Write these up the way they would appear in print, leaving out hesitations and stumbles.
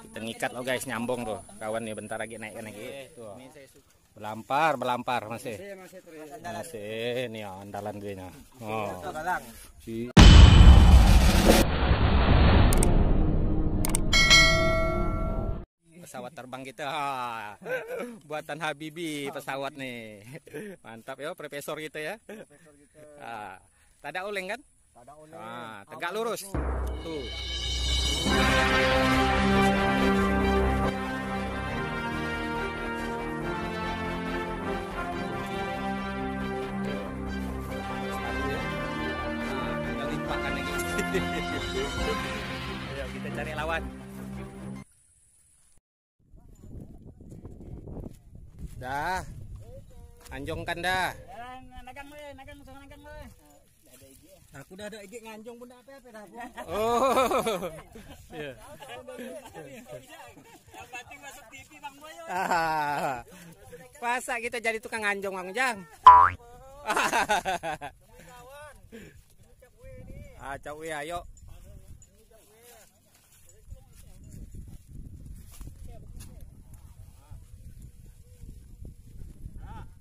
Kita ngikat loh guys, nyambung tuh. Kawan nih bentar lagi naik lagi. Tuh. Berlampar masih. Ini ya andalan gue nya. Oh. Pesawat terbang kita. Buatan Habibie pesawat nih. Mantap ya profesor kita ya. Ah. Tidak oleng kan? Tidak oleng. Ah, tegak lurus. Tuh. Ayo kita cari lawan. Dah. Anjongkan dah. Nagang le. Aku dah ada ejek nganjong pun dah apa-apa dah. Oh. Ya. Yang penting masuk TV Bang Boyo. Masa kita jadi tukang anjong Bang Jang. Ah, cau ya, ayo.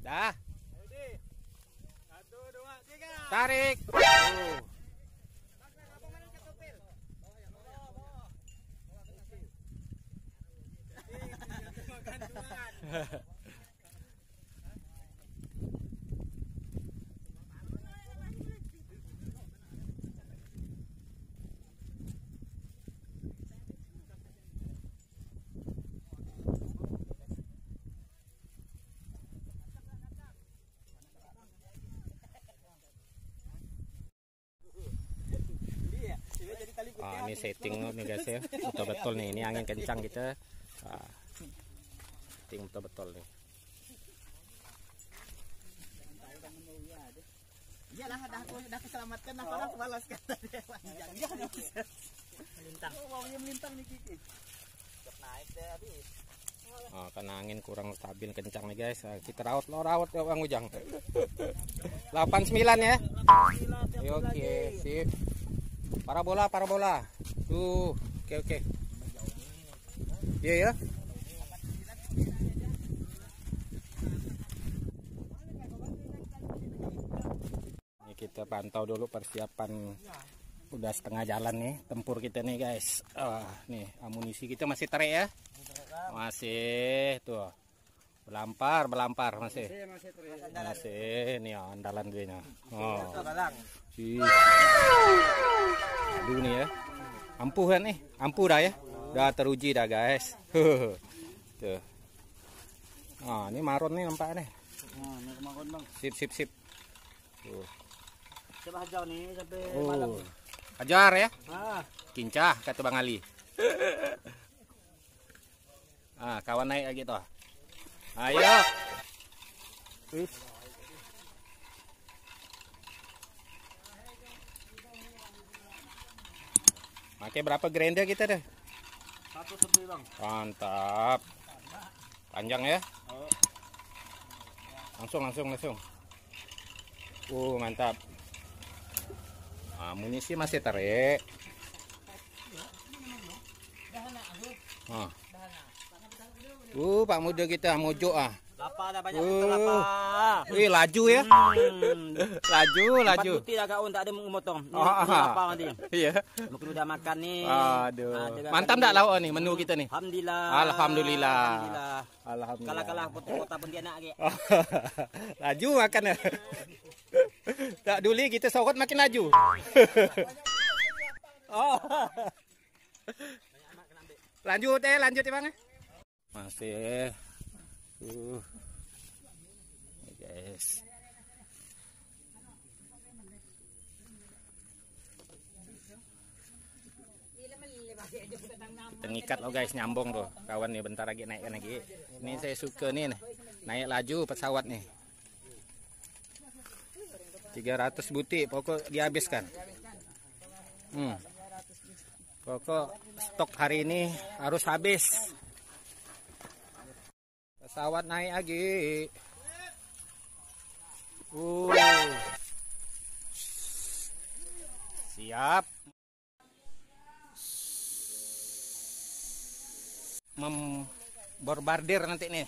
Dah. Satu, dua, tiga. Tarik. Ah, ini setting nih guys ya, betul-betul nih, ini angin kencang kita. Ah, setting betul-betul nih. Iyalah, dah keselamatkan, aku balas kata dia. Melintang. Wawanya melintang nih Kiki. Naik deh habis. Oh, karena angin kurang stabil kencang nih guys. Kita raut ya Bang Ujang. 89 ya. Oke, sip. Parabola. Tuh, oke. Iya ya. Ini kita pantau dulu persiapan. Udah setengah jalan nih tempur kita nih guys. Nih amunisi kita masih terik ya. Masih tuh. Berlampar masih. Ini ya andalan gue nya. Oh. Aduh nih ya. Ampuh kan nih. Ampuh dah ya. Udah teruji dah guys. Tuh. Nah, ini marun nih nampaknya. Nah, ini kemarin Bang. Sip. Tuh. Coba hajar nih sampai malam. Hajar ya. Kincah kata Bang Ali. Ah, kawan naik lagi toh. Ayo. Pakai berapa grander kita deh? 1 sepi Bang. Mantap. Panjang ya? Langsung. Mantap. Amunisi masih tarik. Pak muda kita mojok ah. Lapa dah banyak kita lapa. Wih laju ya. Laju. Empat putih agak tak ada memotong. Lapa nanti. Iya. Mungkin udah makan nih. Aduh. Mantap tak lauk ni menu kita nih. Alhamdulillah. Kalah kota Pontianak lagi. Laju makan ya. Tak duli kita sorot makin laju. Lanjut Bang. Masih guys, kita ngikat loh guys, nyambung tuh kawan nih bentar lagi naik lagi. Ini saya suka nih naik laju pesawat nih. 300 butir pokok dihabiskan. Pokok stok hari ini harus habis. Pesawat naik lagi. Siap. membombardir nanti nih.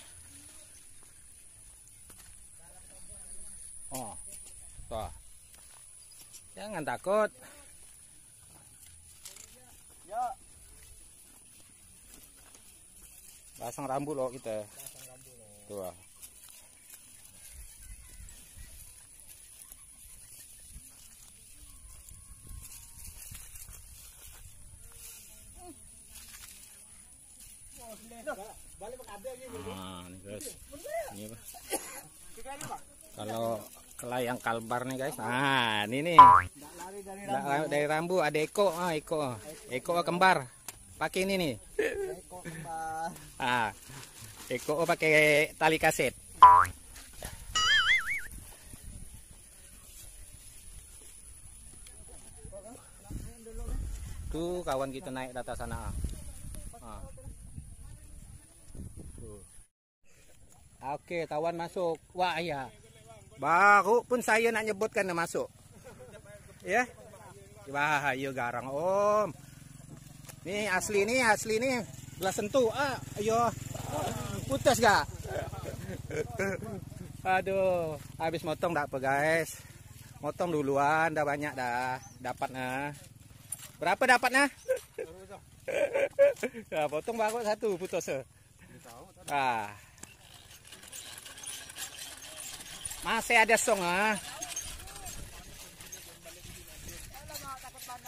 Oh, toh. Jangan takut. Ya. Pasang rambu loh kita. Pasang rambu loh. Tuh. Nah, nih guys. Ini apa? Kalau kelayang kalbar nih guys. Nah, ini nih. Dari rambu ada Eko, Eko kembar. Pakai ini nih. Eko kembar. Ah. Eko pakai tali kaset. Tuh kawan kita naik data sana. Ah. Oke, kawan masuk. Wah, iya. Baru pun saya nak nyebutkan dia masuk. Ya. Wah, ayo garang om. Nih asli nih, belah sentuh. Ah, ayo. Putus gak? Aduh, habis motong dak apa guys? Motong duluan, dah banyak dah. Dapatnya. Berapa dapatnya? Nah, potong baru satu putus. Ah. Masih ada song ah.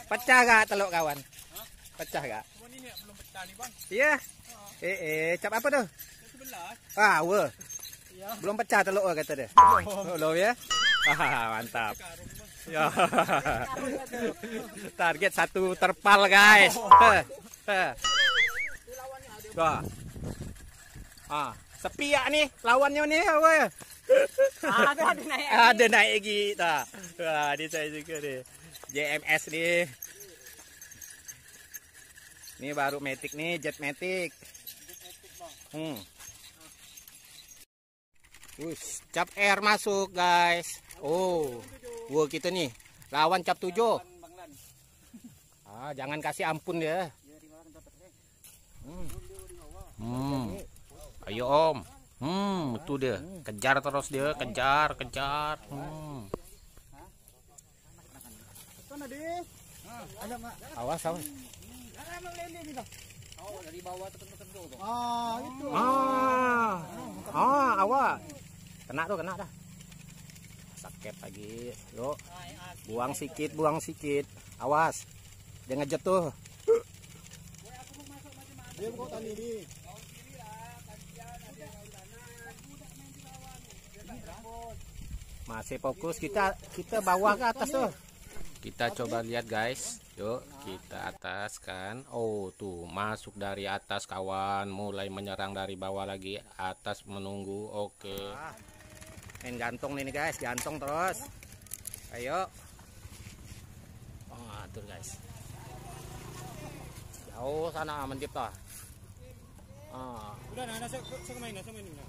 Pecah gak teluk kawan? Hah? Pecah gak? Ini nih belum pecah nih bang. Iya. Yeah. Cap apa tuh? Sebelah. Ah, weh. Iya. Belum pecah teluk kata dia. Oh, loh ya. Ah, mantap. Ya. Target satu terpal guys. Wah. Ah, sepi ya nih lawannya nih, weh. Ada naik. Ada naik lagi tak. Wah, ni saya suka ni. JMS ni. Ni baru matic ni, jet matic. Wush, cap air masuk guys. Oh, wah kita ni lawan cap 7. Ah, jangan kasih ampun dia. Ayo om. Itu dia. Kejar terus dia, kejar. Awas. Oh, dari bawah tekan-tekan tu. Ah, itu. Ah, awas. Kena dah. Sakit lagi. Lo. Buang sikit. Awas. Jangan jatuh. Dia buka tali ni. Masih fokus kita bawah ke atas tuh. Kita coba lihat guys. Yuk, kita atas kan. Oh, tuh masuk dari atas kawan, mulai menyerang dari bawah lagi, atas menunggu. Oke. Main gantung nih guys, gantung terus. Ayo. Atur guys. Jauh sana mendip toh. Udah nah, saya main ini.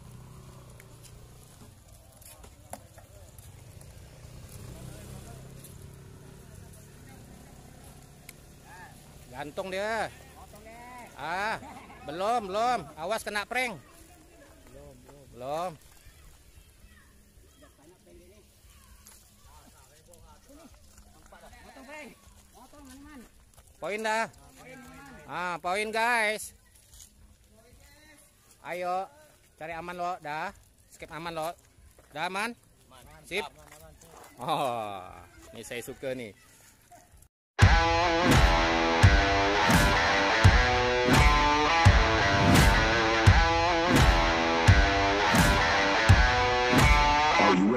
Gantung dia. Ah, belum. Awas kena prank. Belum. Poin dah. Ah, poin guys. Ayo, cari aman lo dah. Skip aman lo. Dah aman? Sip. Oh, ini saya suka nih.